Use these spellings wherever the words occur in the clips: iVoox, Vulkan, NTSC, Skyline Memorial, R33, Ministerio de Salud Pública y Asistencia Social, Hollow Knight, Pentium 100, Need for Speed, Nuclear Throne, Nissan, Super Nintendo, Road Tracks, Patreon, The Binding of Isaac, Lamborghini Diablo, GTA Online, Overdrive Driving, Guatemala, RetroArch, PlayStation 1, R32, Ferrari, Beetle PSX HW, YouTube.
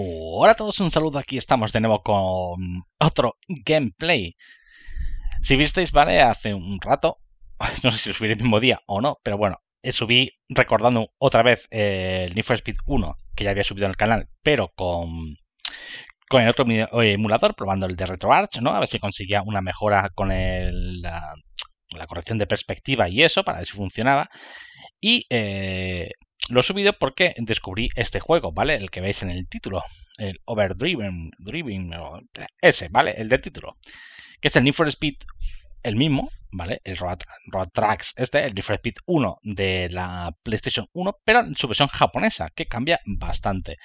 Hola a todos, un saludo, aquí estamos de nuevo con otro gameplay. Si visteis, vale, hace un rato, no sé si lo subiré el mismo día o no, pero bueno, subí recordando otra vez el Need for Speed 1, que ya había subido en el canal, pero con el otro emulador, probando el de RetroArch, ¿no? A ver si conseguía una mejora con la corrección de perspectiva y eso, para ver si funcionaba. Y lo he subido porque descubrí este juego, ¿vale? El que veis en el título, el Overdrive Driving, ese, ¿vale? El del título, que es el Need for Speed, el mismo, ¿vale? El Road Tracks, el Need for Speed 1 de la PlayStation 1, pero en su versión japonesa, que cambia bastante.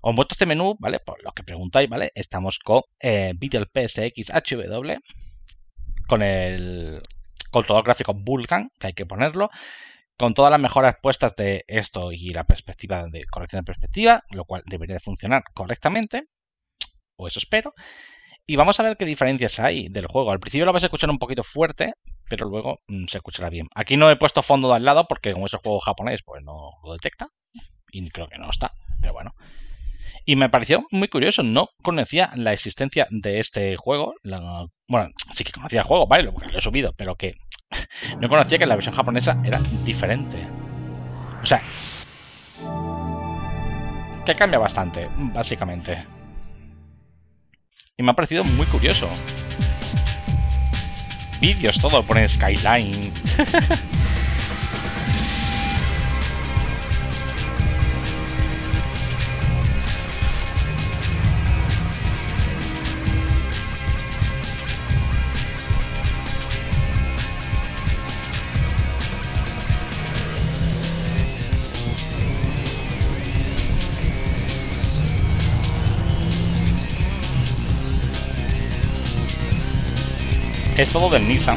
Os muestro este menú, ¿vale? Por lo que preguntáis, ¿vale? Estamos con Beetle PSX HW, con el controlador gráfico Vulkan, que hay que ponerlo, con todas las mejoras puestas de esto y la perspectiva de corrección de perspectiva, lo cual debería de funcionar correctamente, o eso espero. Y vamos a ver qué diferencias hay del juego. Al principio lo vais a escuchar un poquito fuerte, pero luego se escuchará bien. Aquí no he puesto fondo de al lado porque como es el juego japonés, pues no lo detecta, y creo que no está, pero bueno. Y me pareció muy curioso, no conocía la existencia de este juego. Bueno, sí que conocía el juego, vale, porque lo he subido, pero que no conocía que la versión japonesa era diferente. O sea, que cambia bastante, básicamente. Y me ha parecido muy curioso. Vídeos, todo, pone Skyline. Es todo del Nissan.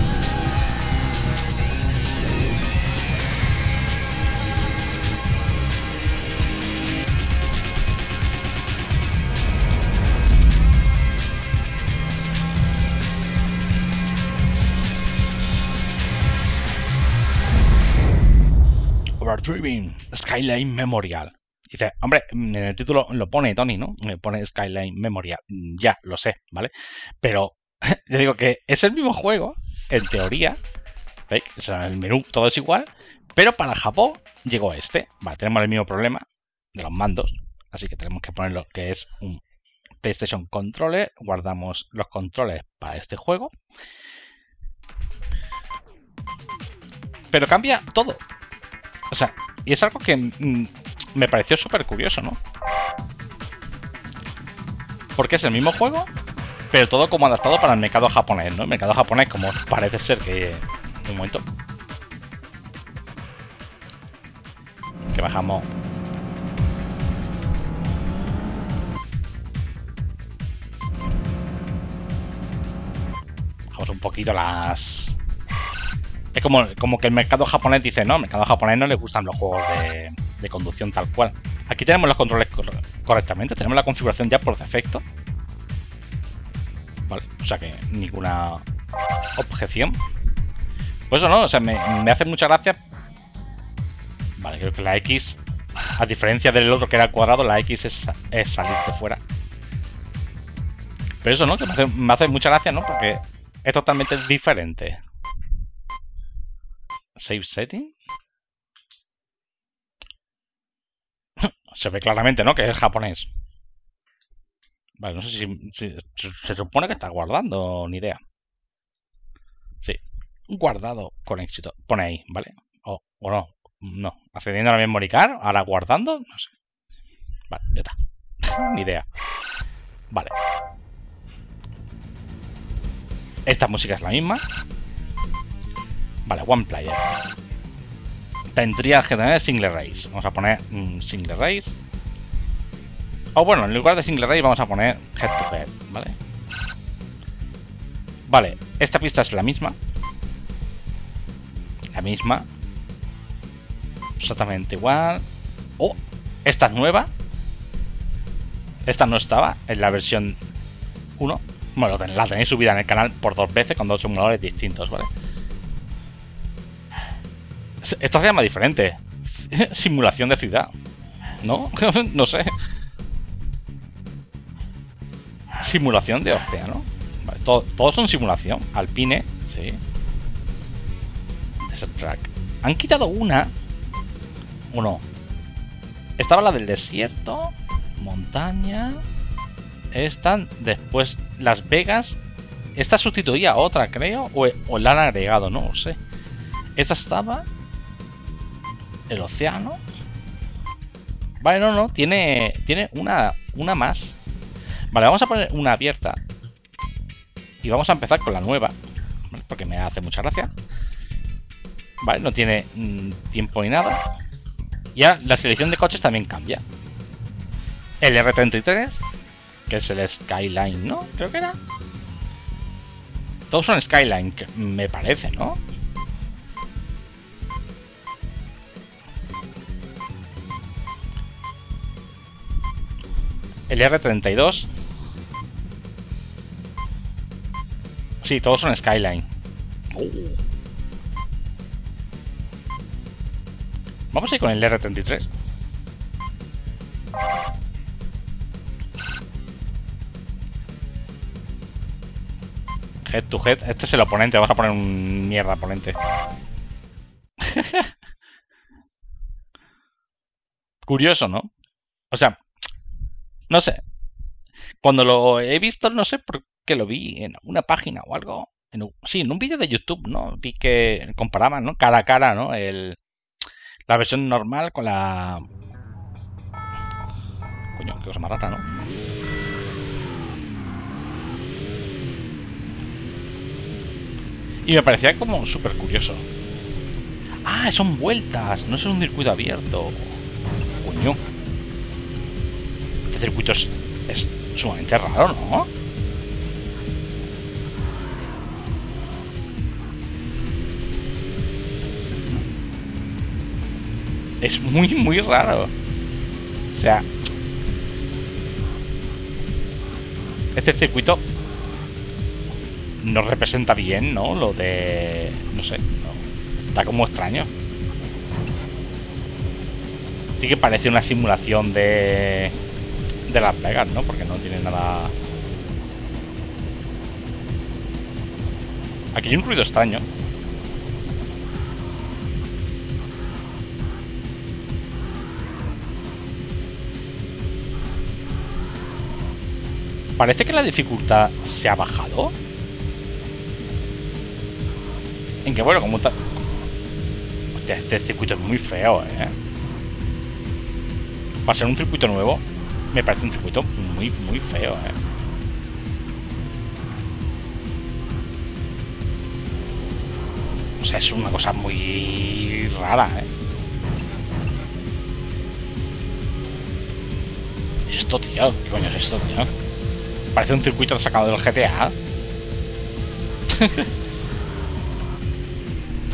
Overdriving, Skyline Memorial. Dice, hombre, en el título lo pone Tony, ¿no? Me pone Skyline Memorial. Ya, lo sé, ¿vale? Pero yo digo que es el mismo juego, en teoría. ¿Veis? O sea, el menú todo es igual. Pero para Japón llegó este. Vale, tenemos el mismo problema de los mandos. Así que tenemos que poner lo que es un PlayStation Controller. Guardamos los controles para este juego. Pero cambia todo. O sea, y es algo que me pareció súper curioso, ¿no? Porque es el mismo juego, pero todo como adaptado para el mercado japonés, ¿no? El mercado japonés, como parece ser que... Un momento. Que bajamos. Bajamos un poquito las... Es como que el mercado japonés dice, no, al mercado japonés no le gustan los juegos de conducción tal cual. Aquí tenemos los controles correctamente, tenemos la configuración ya por defecto. Vale, o sea que ninguna objeción. Pues eso no, o sea, me hace mucha gracia. Vale, creo que la X, a diferencia del otro que era cuadrado, la X es salir de fuera. Pero eso no, que me hace mucha gracia, ¿no? Porque es totalmente diferente. Save setting. Se ve claramente, ¿no? Que es japonés. Vale, no sé si se supone que está guardando, ni idea. Sí, guardado con éxito. Pone ahí, ¿vale? O no, no. Accediendo a la memory card, ahora guardando, no sé. Vale, ya está. Ni idea. Vale. Esta música es la misma. Vale, One Player. Tendría que tener Single Race. Vamos a poner Single Race. O bueno, en lugar de Single Race vamos a poner Head to Head, ¿vale? Vale, esta pista es la misma. La misma. Exactamente igual. Oh, esta es nueva. Esta no estaba en la versión 1. Bueno, la tenéis subida en el canal por dos veces con dos simuladores distintos, ¿vale? Esta se llama diferente. Simulación de ciudad. ¿No? No sé. simulación de hostia, ¿no? Vale, todos son simulación. Alpine, sí. Desert Track. Han quitado una. ¿O no? Estaba la del desierto. Montaña. Esta. Después Las Vegas. Esta sustituía a otra, creo. O la han agregado, no lo sé. Esta estaba. El océano. Vale, no, no. Tiene una más. Vale, vamos a poner una abierta. Y vamos a empezar con la nueva. ¿Vale? Porque me hace mucha gracia. Vale, no tiene tiempo ni nada. Ya la selección de coches también cambia. El R33. Que es el Skyline, ¿no? Creo que era. Todos son Skyline, me parece, ¿no? El R32. Sí, todos son Skyline. Vamos a ir con el R33. Head to head. Este es el oponente. Vamos a poner un mierda oponente. Curioso, ¿no? O sea, no sé. Cuando lo he visto, no sé por qué lo vi en una página o algo. Sí, en un vídeo de YouTube, ¿no? Vi que comparaban, ¿no? Cara a cara, ¿no? La versión normal con la... Coño, qué cosa más rara, ¿no? Y me parecía como súper curioso. Ah, son vueltas, no es un circuito abierto. Coño. Este circuito es sumamente raro, ¿no? Es muy, muy raro. O sea... Este circuito... No representa bien, ¿no? Lo de... No sé, no. Está como extraño. Sí que parece una simulación de... De Las Vegas, ¿no? Porque no tiene nada... Aquí hay un ruido extraño. Parece que la dificultad se ha bajado. En que bueno, como tal. Este circuito es muy feo, ¿eh? Para ser un circuito nuevo, me parece un circuito muy, muy feo, ¿eh? O sea, es una cosa muy rara, ¿eh? Esto, tío, ¿qué coño es esto, tío? Parece un circuito sacado del GTA.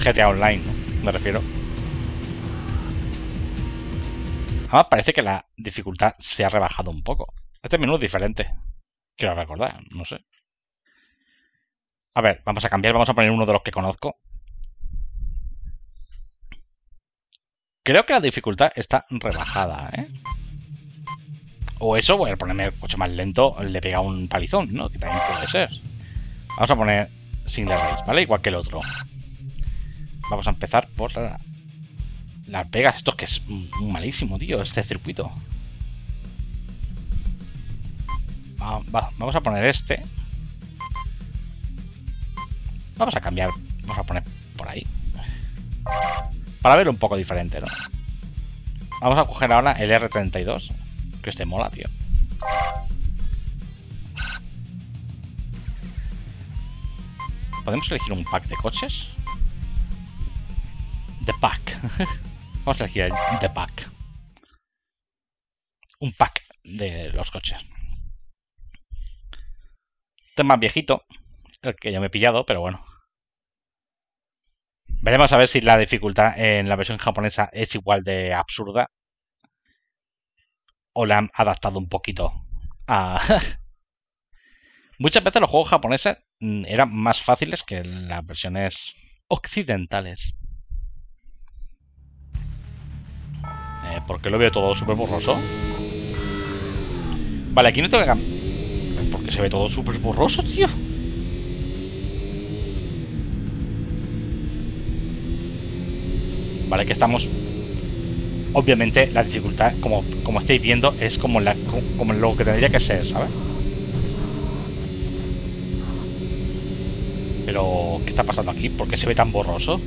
GTA Online, ¿no? Me refiero. Además parece que la dificultad se ha rebajado un poco. Este menú es diferente. Quiero recordar, no sé. A ver, vamos a cambiar, vamos a poner uno de los que conozco. Creo que la dificultad está rebajada, ¿eh? O eso, voy a ponerme el coche más lento, le pega un palizón, ¿no? Que también puede ser. Vamos a poner single race, ¿vale? Igual que el otro. Vamos a empezar por Las Vegas. Esto es que es malísimo, tío, este circuito. Vamos a poner este. Vamos a cambiar. Vamos a poner por ahí. Para verlo un poco diferente, ¿no? Vamos a coger ahora el R32. Que este mola, tío. ¿Podemos elegir un pack de coches? The Pack. Vamos a elegir The Pack. Un pack de los coches. Este es más viejito. El que yo me he pillado, pero bueno. Veremos a ver si la dificultad en la versión japonesa es igual de absurda. O la han adaptado un poquito a... Muchas veces los juegos japoneses eran más fáciles que las versiones occidentales. Porque lo veo todo súper borroso. Vale, aquí no tengo que cambiar. que se ve todo súper borroso, tío. Vale, que estamos... Obviamente la dificultad, como estáis viendo, es como lo que tendría que ser, ¿sabes? Pero, ¿qué está pasando aquí? ¿Por qué se ve tan borroso?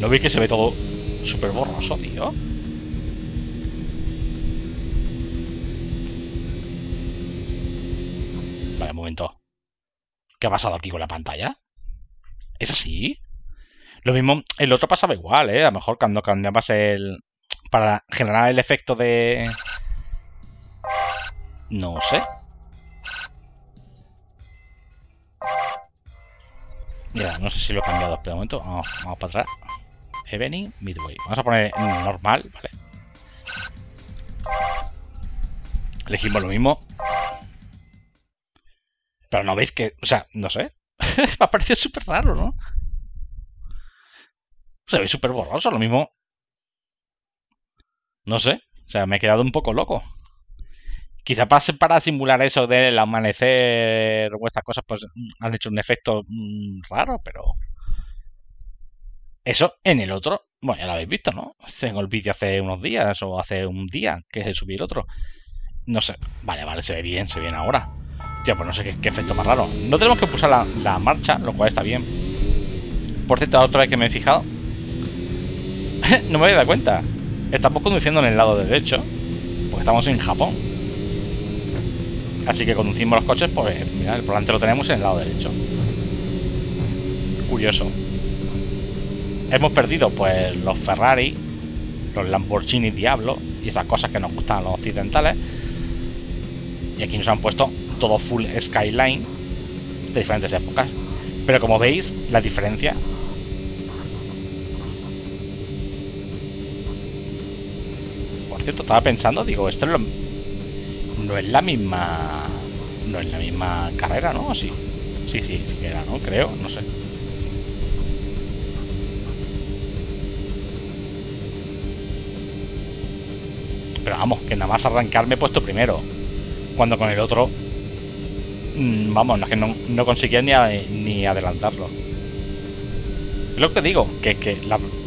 ¿No veis que se ve todo súper borroso, tío? Vale, un momento. ¿Qué ha pasado aquí con la pantalla? ¿Es así? Lo mismo, el otro pasaba igual, ¿eh? A lo mejor cuando cambiabas el... Para generar el efecto de... No sé. Mira, no sé si lo he cambiado. Espera un momento. Vamos para atrás. Ebony, Midway. Vamos a poner normal, ¿vale? Elegimos lo mismo. Pero no veis que... O sea, no sé. Me ha parecido súper raro, ¿no? Se ve súper borroso, lo mismo. No sé, o sea, me he quedado un poco loco. Quizá para simular eso del amanecer o estas cosas, pues han hecho un efecto raro, pero... Eso en el otro, bueno, ya lo habéis visto, ¿no? Tengo el vídeo hace unos días o hace un día que subí el otro. No sé, vale, se ve bien ahora. Ya, pues no sé qué efecto más raro. No tenemos que pulsar la marcha, lo cual está bien. Por cierto, otra vez que me he fijado. No me había dado cuenta. Estamos conduciendo en el lado derecho, porque estamos en Japón. Así que conducimos los coches, pues mira, el volante lo tenemos en el lado derecho. Curioso. Hemos perdido, pues, los Ferrari, los Lamborghini Diablo y esas cosas que nos gustan a los occidentales. Y aquí nos han puesto todo full Skyline de diferentes épocas. Pero como veis, la diferencia... Estaba pensando, digo, esto no es la misma. No es la misma carrera, ¿no? Sí. Sí que era, ¿no? Creo, no sé. Pero vamos, que nada más arrancarme he puesto primero. Cuando con el otro. Vamos, no es que no conseguía ni adelantarlo. Es lo que digo, que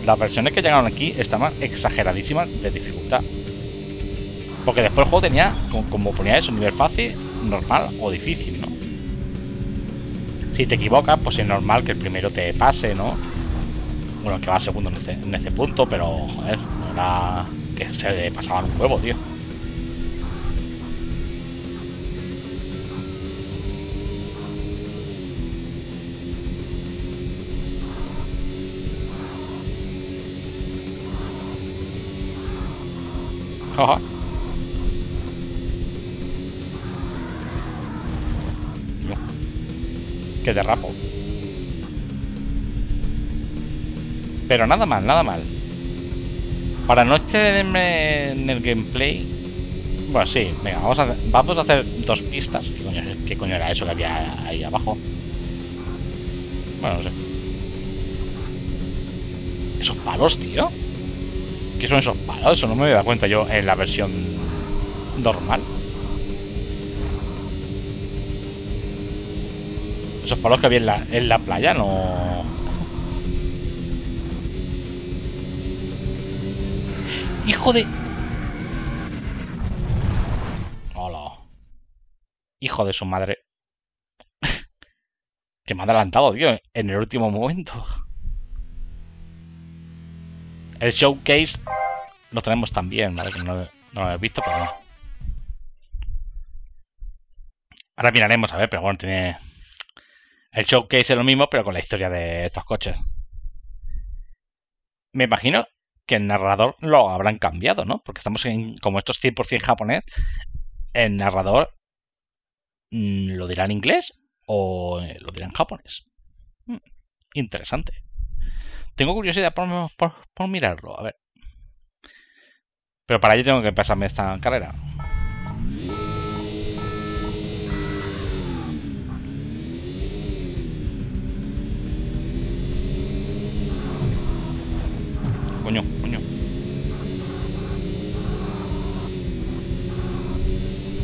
las versiones que llegaron aquí estaban exageradísimas de dificultad. Porque después el juego tenía, como ponía eso, nivel fácil, normal o difícil, ¿no? Si te equivocas, pues es normal que el primero te pase, ¿no? Bueno, que va segundo en este punto, pero, joder, no era que se le pasaban un huevo, tío. Ajá. Que derrapo. Pero nada mal. Para no excederme en el gameplay. Bueno, sí, venga, vamos a hacer dos pistas. ¿Qué coño era eso que había ahí abajo? Bueno, no sé. ¿Esos palos, tío? ¿Qué son esos palos? Eso no me da cuenta yo en la versión normal. Esos palos que había en la playa, no... ¡Hijo de...! ¡Hola! ¡Hijo de su madre! Que me ha adelantado, tío, en el último momento. El showcase lo tenemos también, ¿vale? Que no lo habéis visto, pero no. Ahora miraremos, a ver, pero bueno, tiene... El showcase es lo mismo, pero con la historia de estos coches. Me imagino que el narrador lo habrán cambiado, ¿no? Porque estamos en, como esto es 100% japonés, el narrador lo dirá en inglés o lo dirá en japonés. Interesante. Tengo curiosidad por mirarlo, a ver. Pero para ello tengo que pasarme esta carrera.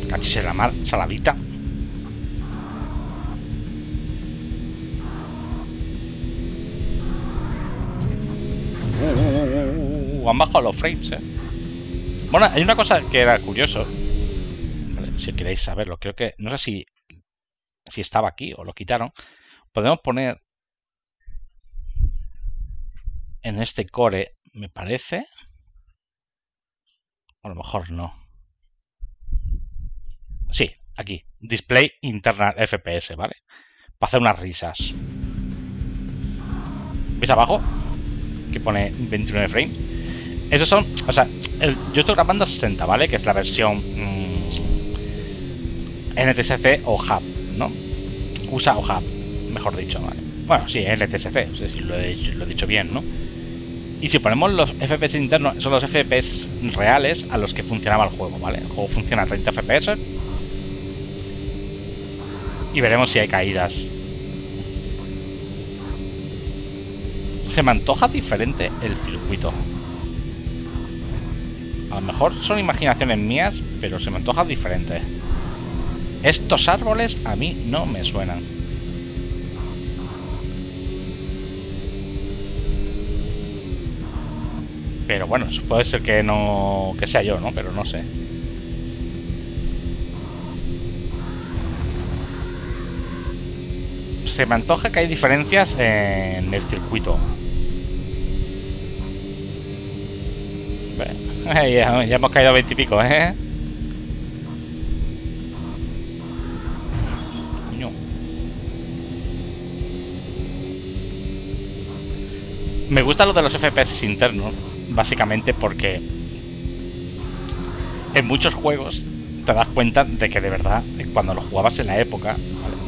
Cachis en la mar, saladita. Han bajado los frames, eh. Bueno, hay una cosa que era curioso. Vale, si queréis saberlo, creo que... No sé si estaba aquí o lo quitaron. Podemos poner... En este core, me parece. A lo mejor no. Sí, aquí. Display internal FPS, ¿vale? Para hacer unas risas. ¿Veis abajo? Que pone 29 frames. Esos son... O sea, yo estoy grabando a 60, ¿vale? Que es la versión... NTSC o Hub, ¿no? USA o Hub, mejor dicho, ¿vale? Bueno, sí, NTSC, no sé si lo he dicho bien, ¿no? Y si ponemos los FPS internos, son los FPS reales a los que funcionaba el juego, ¿vale? El juego funciona a 30 FPS. Y veremos si hay caídas. Se me antoja diferente el circuito. A lo mejor son imaginaciones mías, pero se me antoja diferente. Estos árboles a mí no me suenan. Pero bueno, eso puede ser que no... que sea yo, ¿no? Pero no sé. Se me antoja que hay diferencias en el circuito. Ya hemos caído a 20 y pico, ¿eh? Coño. Me gusta lo de los FPS internos, básicamente porque en muchos juegos te das cuenta de que de verdad, cuando lo jugabas en la época, ¿vale?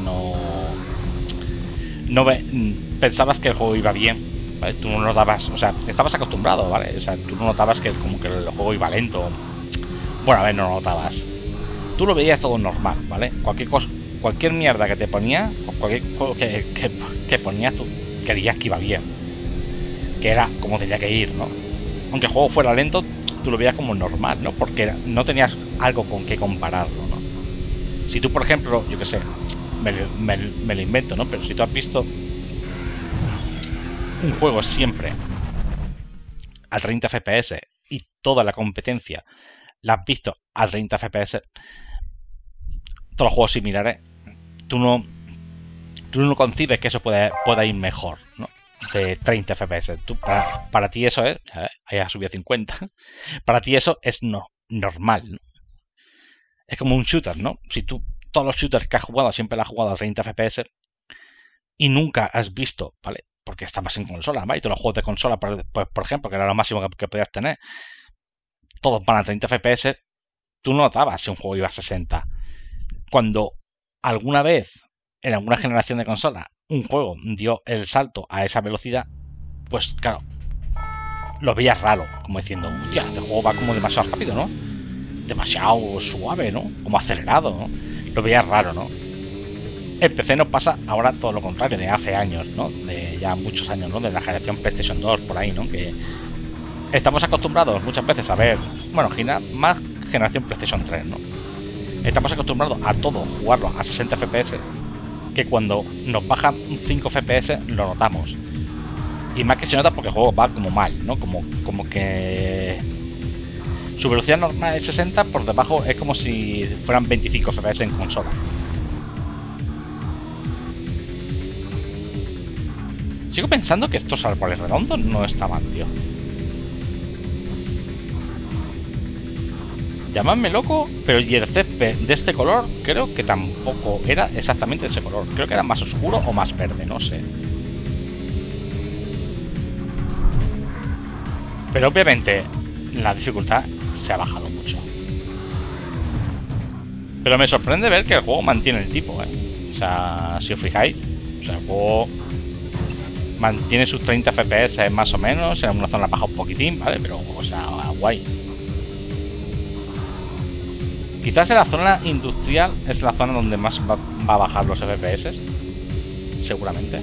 Pensabas que el juego iba bien. ¿Vale? Tú no notabas, o sea, estabas acostumbrado, ¿vale? O sea, tú no notabas que como que el juego iba lento. Bueno, a ver, no lo notabas. Tú lo veías todo normal, ¿vale? Cualquier mierda que te ponía, o cualquier juego que ponías, tú querías que iba bien. Que era como tenía que ir, ¿no? Aunque el juego fuera lento, tú lo veías como normal, ¿no? Porque no tenías algo con que compararlo, ¿no? Si tú, por ejemplo, yo qué sé, me lo invento, ¿no? Pero si tú has visto un juego siempre a 30 FPS y toda la competencia la has visto a 30 FPS, todos los juegos similares, tú no concibes que eso pueda ir mejor, ¿no? De 30 FPS. Para ti eso es... Ahí ha subido a 50. Para ti eso es normal, ¿no? Es como un shooter, ¿no? Si tú todos los shooters que has jugado siempre los has jugado a 30 FPS y nunca has visto, ¿vale? Porque estabas en consola, ¿vale? Y todos los juegos de consola, por ejemplo, que era lo máximo que podías tener, todos van a 30 FPS, tú no notabas si un juego iba a 60. Cuando alguna vez, en alguna generación de consola, un juego dio el salto a esa velocidad, pues claro, lo veías raro, como diciendo, hostia, este juego va como demasiado rápido, ¿no? Demasiado suave, ¿no? Como acelerado, ¿no? Lo veías raro, ¿no? El PC nos pasa ahora todo lo contrario, de hace años, ¿no? De ya muchos años, ¿no? De la generación PlayStation 2, por ahí, ¿no? Que estamos acostumbrados muchas veces a ver... Bueno, más generación PlayStation 3, ¿no? Estamos acostumbrados a todo jugarlo a 60 FPS, que cuando nos bajan 5 FPS lo notamos. Y más que se nota porque el juego va como mal, ¿no? Como que... Su velocidad normal es 60, por debajo es como si fueran 25 FPS en consola. Sigo pensando que estos árboles redondos no estaban, tío. Llamadme loco, pero y el césped de este color creo que tampoco era exactamente de ese color. Creo que era más oscuro o más verde, no sé. Pero obviamente la dificultad se ha bajado mucho. Pero me sorprende ver que el juego mantiene el tipo, ¿eh? O sea, si os fijáis, o sea, el juego... mantiene sus 30 FPS más o menos, en alguna zona baja un poquitín, ¿vale? Pero, o sea, guay. Quizás en la zona industrial es la zona donde más va a bajar los FPS. Seguramente.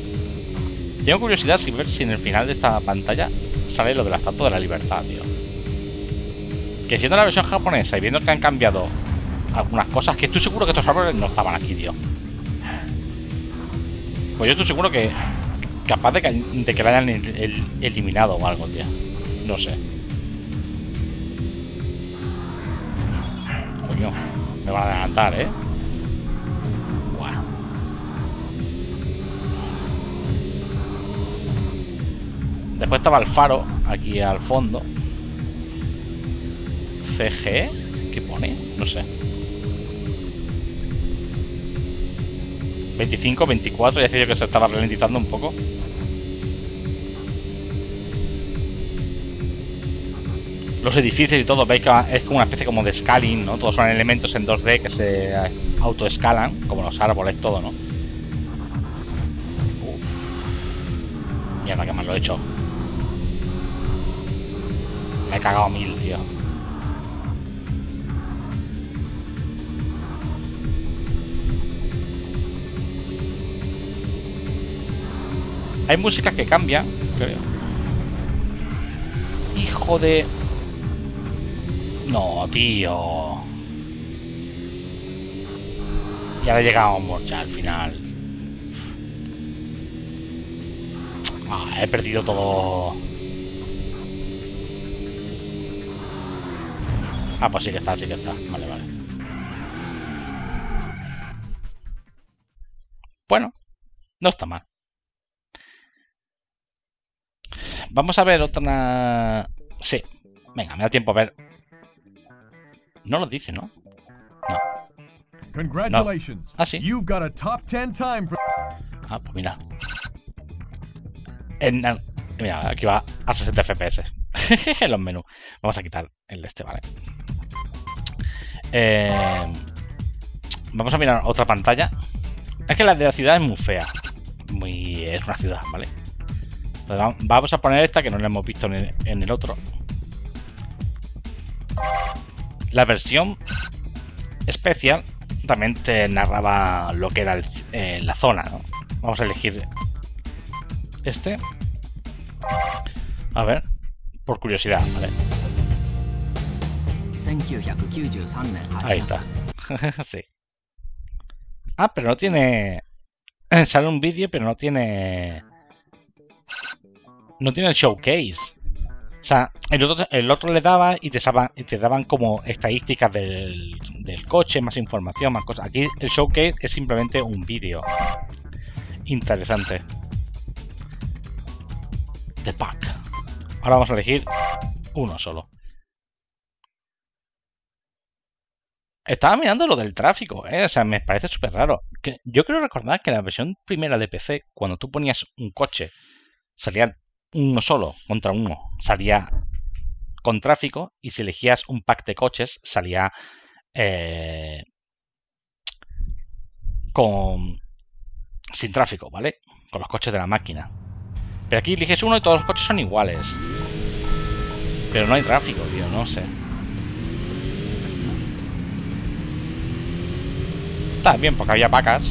Tengo curiosidad si ver si en el final de esta pantalla sale lo de la Estatua de la Libertad, tío. Que siendo la versión japonesa y viendo que han cambiado algunas cosas que estoy seguro que estos árboles no estaban aquí, tío. Pues yo estoy seguro que capaz de que la hayan eliminado o algo, tío. No sé. Coño, me van a adelantar, ¿eh? Bueno. Después estaba el faro, aquí al fondo. CG, ¿qué pone? No sé. 25, 24, ya decía yo que se estaba ralentizando un poco. Los edificios y todo, veis que es como una especie como de scaling, ¿no? Todos son elementos en 2D que se autoescalan, como los árboles, todo, ¿no? Mierda, que mal lo he hecho. Me he cagado mil, tío. Hay músicas que cambian, creo. Hijo de... No, tío. Ya le llegamos ya al final. Ah, he perdido todo. Ah, pues sí que está, sí que está. Vale, vale. Bueno, no está mal. Vamos a ver otra... Sí. Venga, me da tiempo a ver. No lo dice, ¿no? No. Congratulations. Ah, sí. You've got a top 10 time for... Ah, pues mira. Mira, aquí va a 60 FPS. En los menús. Vamos a quitar el de este, ¿vale? Vamos a mirar otra pantalla. Es que la de la ciudad es muy fea. Es una ciudad, ¿vale? Vamos a poner esta que no la hemos visto en el otro. La versión especial también te narraba lo que era la zona, ¿no? Vamos a elegir este. A ver, por curiosidad, ¿vale? Ahí está. Sí. Ah, pero no tiene... Sale un vídeo, pero no tiene... No tiene el showcase. O sea, el otro le daba y te daban como estadísticas del coche, más información, más cosas. Aquí el showcase es simplemente un vídeo. Interesante. The Pack. Ahora vamos a elegir uno solo. Estaba mirando lo del tráfico, ¿eh? O sea, me parece súper raro. Yo quiero recordar que en la versión primera de PC, cuando tú ponías un coche, salía uno solo contra uno, salía con tráfico, y si elegías un pack de coches salía sin tráfico, ¿vale? Con los coches de la máquina. Pero aquí eliges uno y todos los coches son iguales. Pero no hay tráfico, tío, no sé. Está bien, porque había vacas.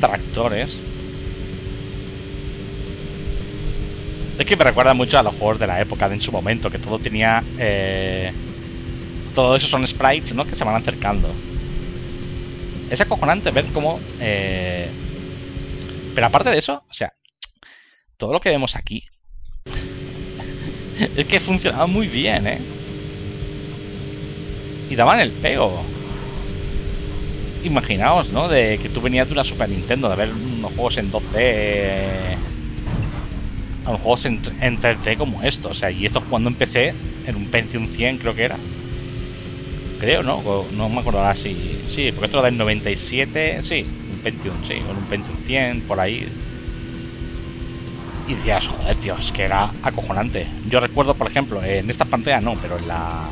Tractores. Es que me recuerda mucho a los juegos de la época de en su momento, que todo tenía... Todo eso son sprites, ¿no? Que se van acercando. Es acojonante ver cómo... Pero aparte de eso, o sea, todo lo que vemos aquí es que funcionaba muy bien, ¿eh? Y daban el pego. Imaginaos, ¿no? De que tú venías de una Super Nintendo, de ver unos juegos en 2D, a unos juegos en 3D como estos. O sea, y esto cuando empecé en un Pentium 100, creo que era. Creo, ¿no? No me acuerdo ahora si... Sí, porque esto era del 97, sí, un Pentium, sí, o un Pentium 100, por ahí. Y decías, joder, tío, es que era acojonante. Yo recuerdo, por ejemplo, en esta pantalla no, pero en la...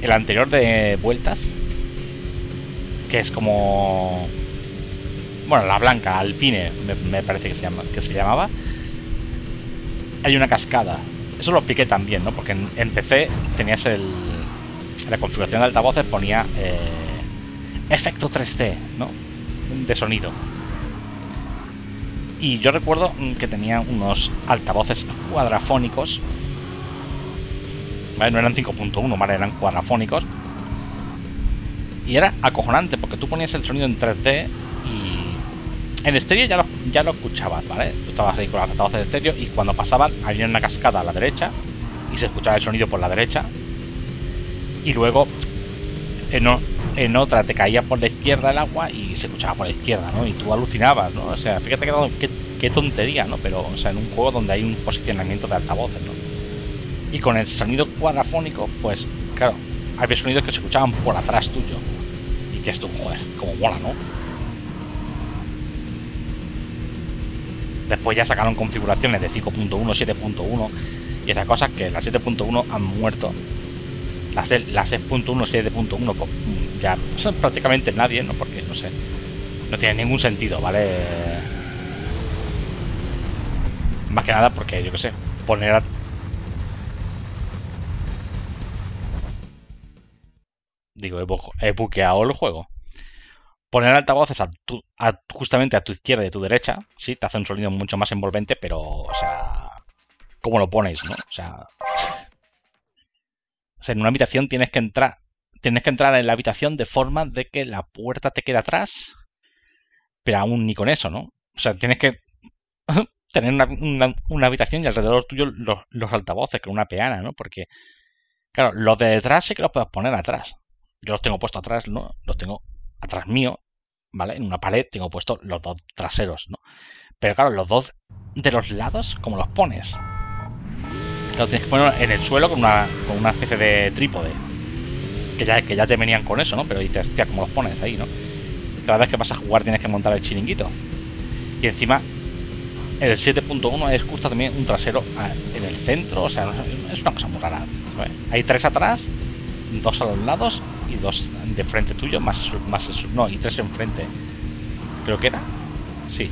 El anterior de vueltas, que es como... Bueno, la blanca, Alpine, me parece que se llamaba. Hay una cascada. Eso lo expliqué también, ¿no? Porque en PC tenías la configuración de altavoces, ponía efecto 3D, ¿no? De sonido. Y yo recuerdo que tenía unos altavoces cuadrafónicos, ¿vale? No eran 5.1, ¿vale? Eran cuadrafónicos. Y era acojonante porque tú ponías el sonido en 3D y en estéreo ya lo escuchabas, ¿vale? Tú estabas ahí con los altavoces de estéreo y cuando pasaban había una cascada a la derecha y se escuchaba el sonido por la derecha. Y luego en otra te caía por la izquierda el agua y se escuchaba por la izquierda, ¿no? Y tú alucinabas, ¿no? O sea, fíjate qué tontería, ¿no? Pero, o sea, en un juego donde hay un posicionamiento de altavoces, ¿no? Y con el sonido cuadrafónico, pues, claro, había sonidos que se escuchaban por atrás tuyo. Y dices tú, joder, como mola, ¿no? Después ya sacaron configuraciones de 5.1, 7.1 y esas cosas que las 7.1 han muerto. Las 6.1, 7.1, pues ya son prácticamente nadie, ¿no? Porque, no sé, no tiene ningún sentido, ¿vale? Más que nada porque, yo qué sé, poner a... Digo, he buqueado el juego. Poner altavoces justamente a tu izquierda y a tu derecha, sí, te hace un sonido mucho más envolvente, pero, o sea, ¿cómo lo ponéis, no? O sea, en una habitación tienes que entrar en la habitación de forma de que la puerta te quede atrás, pero aún ni con eso, ¿no? O sea, tienes que tener una habitación y alrededor tuyo los altavoces con una peana, ¿no? Porque, claro, los de detrás sí que los puedes poner atrás. Yo los tengo puesto atrás, ¿no? Los tengo atrás mío, ¿vale? En una pared tengo puesto los dos traseros, ¿no? Pero claro, los dos de los lados, ¿cómo los pones? Lo tienes que poner en el suelo con una especie de trípode. Que ya te venían con eso, ¿no? Pero dices, hostia, ¿cómo los pones ahí, no? Cada vez que vas a jugar tienes que montar el chiringuito. Y encima, el 7.1 es justo también un trasero en el centro. O sea, es una cosa muy rara. Hay tres atrás, dos a los lados y dos de frente tuyo, más no, y tres enfrente. Creo que era. Sí.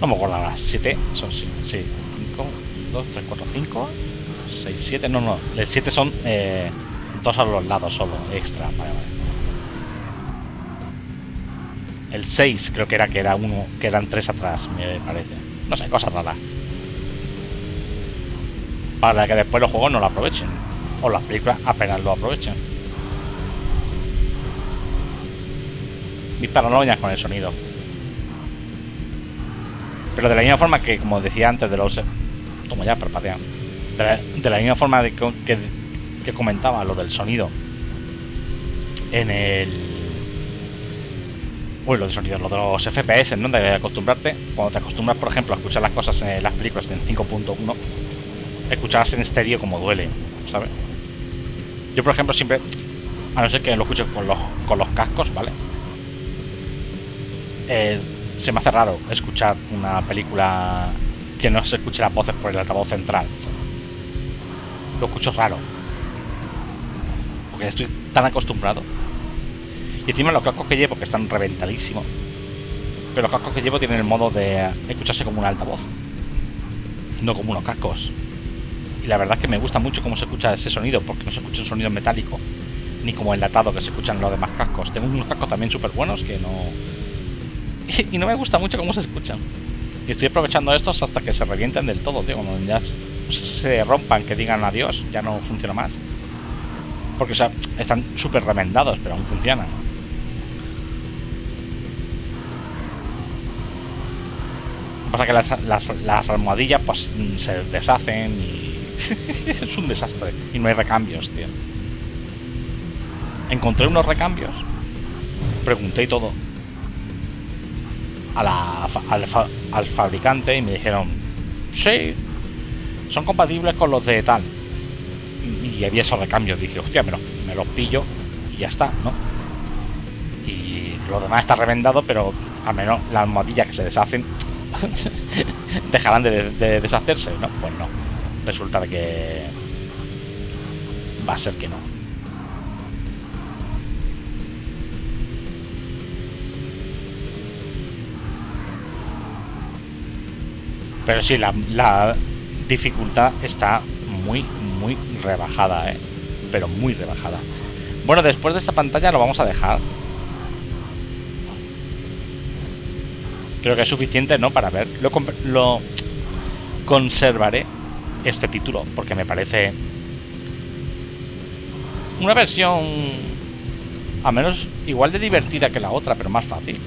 No me acuerdo ahora. 7, son 7, sí. 5. 2, 3, 4, 5, 6, 7, no, el 7 son dos a los lados solo, extra, vale. El 6 creo que era uno, que eran 3 atrás, me parece. No sé, cosas raras. Para que después los juegos no lo aprovechen, o las películas apenas lo aprovechen. Mis paranoias con el sonido. Pero de la misma forma que, como decía antes, de los... Como ya, perpatea. De la misma forma de que comentaba lo del sonido en el... Uy, lo del sonido, lo de los FPS, ¿no? De acostumbrarte. Cuando te acostumbras, por ejemplo, a escuchar las cosas en las películas en 5.1, escucharlas en estéreo como duele, ¿sabes? Yo, por ejemplo, siempre, a no ser que lo escuche con los cascos, ¿vale? Se me hace raro escuchar una película... que no se escuche las voces por el altavoz central. Lo escucho raro. Porque estoy tan acostumbrado. Y encima los cascos que llevo, que están reventadísimos. Pero los cascos que llevo tienen el modo de escucharse como un altavoz. No como unos cascos. Y la verdad es que me gusta mucho cómo se escucha ese sonido. Porque no se escucha un sonido metálico. Ni como enlatado que se escuchan los demás cascos. Tengo unos cascos también súper buenos que no... Y no me gusta mucho cómo se escuchan. Y estoy aprovechando estos hasta que se revienten del todo, tío. Cuando ya se rompan, que digan adiós, ya no funciona más. Porque, o sea, están súper remendados, pero aún funcionan. Pasa que las almohadillas, pues, se deshacen y... es un desastre. Y no hay recambios, tío. Encontré unos recambios. Pregunté y todo. Al fabricante y me dijeron, sí, son compatibles con los de tal. Y había esos recambios, dije, hostia, me los pillo y ya está, ¿no? Y lo demás está revendado, pero al menos las almohadillas que se deshacen dejarán de deshacerse, ¿no? Pues no, resulta de que va a ser que no. Pero sí, la dificultad está muy, muy rebajada, ¿eh? Pero muy rebajada. Bueno, después de esta pantalla lo vamos a dejar. creo que es suficiente, ¿no?, para ver. Lo conservaré este título porque me parece una versión a menos igual de divertida que la otra, pero más fácil.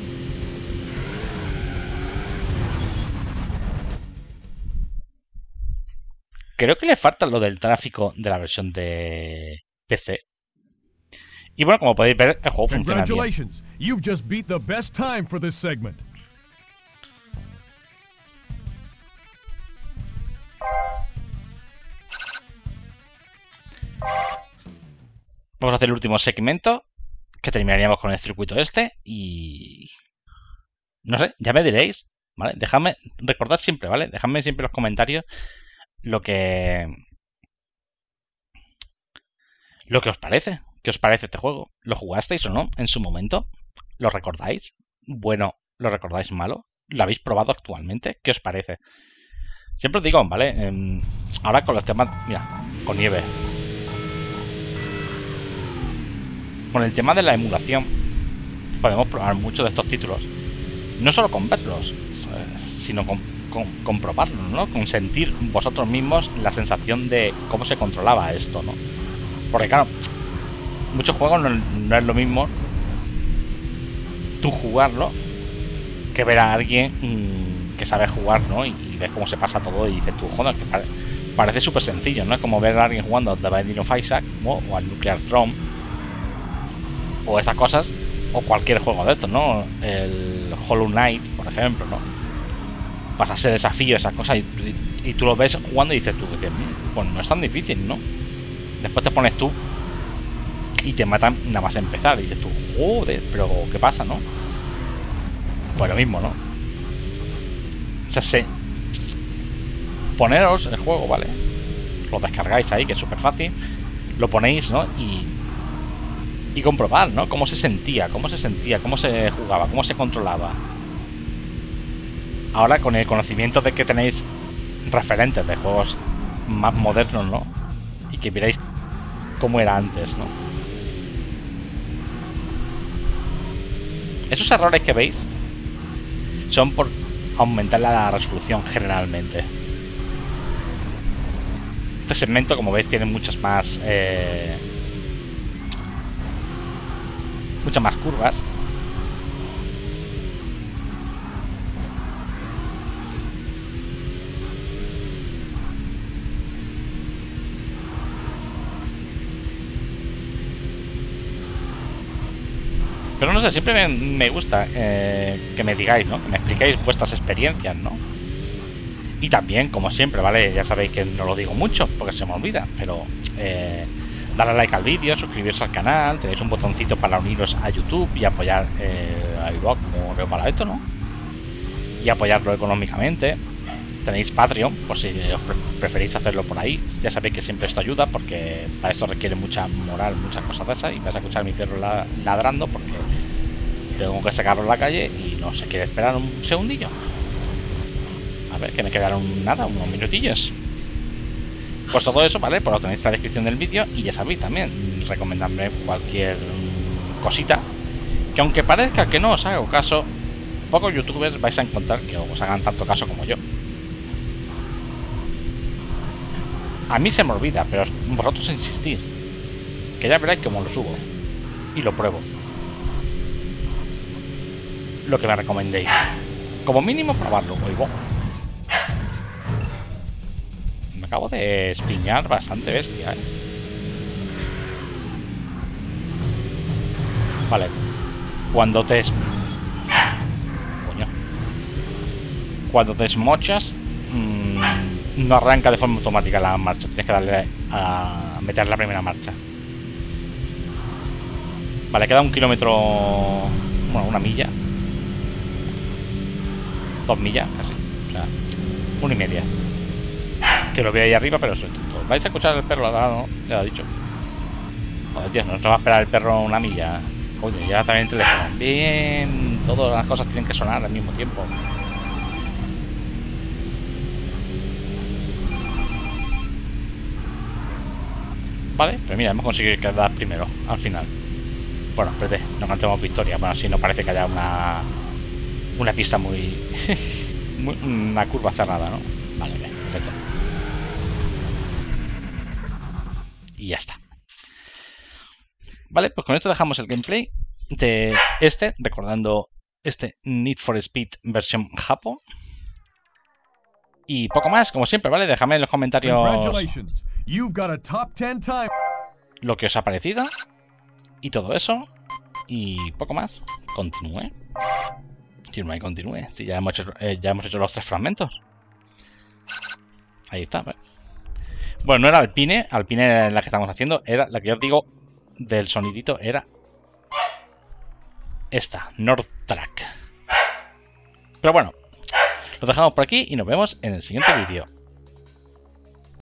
Creo que le falta lo del tráfico de la versión de PC. Y bueno, como podéis ver, el juego funciona bien. Vamos a hacer el último segmento, que terminaríamos con el circuito este, y... no sé, ya me diréis, ¿vale? Dejadme, recordad siempre, ¿vale? Dejadme siempre en los comentarios lo que os parece. ¿Qué os parece este juego? ¿Lo jugasteis o no en su momento? ¿Lo recordáis? Bueno, ¿lo recordáis malo? ¿Lo habéis probado actualmente? ¿Qué os parece? Siempre os digo, ¿vale? Ahora con los temas... mira, con nieve. Con el tema de la emulación podemos probar muchos de estos títulos. No solo con verlos, sino con probarlo, ¿no? Con sentir vosotros mismos la sensación de cómo se controlaba esto, ¿no? Porque claro, muchos juegos no es lo mismo tú jugarlo que ver a alguien que sabe jugar, ¿no? Y ves cómo se pasa todo y dices tú, joder, que parece súper sencillo, ¿no? Es como ver a alguien jugando a The Binding of Isaac, ¿no?, o al Nuclear Throne o estas cosas, o cualquier juego de estos, ¿no? El Hollow Knight, por ejemplo, ¿no? Vas a hacer desafíos, esas cosas, y tú lo ves jugando y dices tú, pues no es tan difícil, ¿no? Después te pones tú y te matan nada más empezar, y dices tú, joder, pero ¿qué pasa, no? Pues lo mismo, ¿no? O sea, sé. Poneros el juego, ¿vale? Lo descargáis ahí, que es súper fácil, lo ponéis, ¿no? Y comprobar, ¿no? Cómo se sentía, cómo se jugaba, cómo se controlaba. Ahora, con el conocimiento de que tenéis referentes de juegos más modernos, ¿no? Y que miráis cómo era antes, ¿no? Esos errores que veis son por aumentar la resolución generalmente. Este segmento, como veis, tiene muchas más curvas. Pero no sé, siempre me gusta que me digáis, ¿no? Que me expliquéis vuestras experiencias, ¿no? Y también, como siempre, ¿vale? Ya sabéis que no lo digo mucho porque se me olvida, pero darle like al vídeo, suscribiros al canal, tenéis un botoncito para uniros a YouTube y apoyar a iVoox, como veo para esto, ¿no? Y apoyarlo económicamente. Tenéis Patreon, por si os preferís hacerlo por ahí. Ya sabéis que siempre esto ayuda, porque para esto requiere mucha moral, muchas cosas de esas. Y vais a escuchar a mi perro ladrando porque tengo que sacarlo a la calle y no se quiere esperar un segundillo. A ver, que me quedaron nada, unos minutillos. Pues todo eso, ¿vale? Pues lo tenéis en la descripción del vídeo. Y ya sabéis también, recomendadme cualquier cosita, que aunque parezca que no os hago caso, pocos youtubers vais a encontrar que os hagan tanto caso como yo. A mí se me olvida, pero vosotros insistís, que ya veréis cómo lo subo y lo pruebo, lo que me recomendéis. Como mínimo probarlo, oigo. Me acabo de espiñar bastante bestia, ¿eh? Vale, cuando te esmochas, no arranca de forma automática la marcha, tienes que darle a meter la primera marcha. Vale, queda un kilómetro, bueno, una milla, 2 millas, casi, o sea, 1,5. Que lo veo ahí arriba, pero eso es todo. ¿Vais a escuchar el perro ladrado? Ya lo he dicho. Joder, tío, no se va a esperar el perro una milla. Coño, ya también el teléfono. Bien, todas las cosas tienen que sonar al mismo tiempo. Vale, pero mira, hemos conseguido quedar primero, al final. Bueno, espérate, no cantemos victoria. Bueno, así no parece que haya una una pista muy, muy, una curva cerrada, ¿no? Vale, bien, perfecto. Y ya está. Vale, pues con esto dejamos el gameplay de este, recordando este Need for Speed versión Japo. Y poco más, como siempre, ¿vale? Déjame en los comentarios lo que os ha parecido y todo eso. Y poco más. Continúe. Continúe. Sí, ya hemos hecho los 3 fragmentos. Ahí está. Bueno, no era Alpine. Alpine era la que estamos haciendo. Era la que yo os digo del sonidito. Era esta. North Track. Pero bueno. Lo dejamos por aquí y nos vemos en el siguiente vídeo.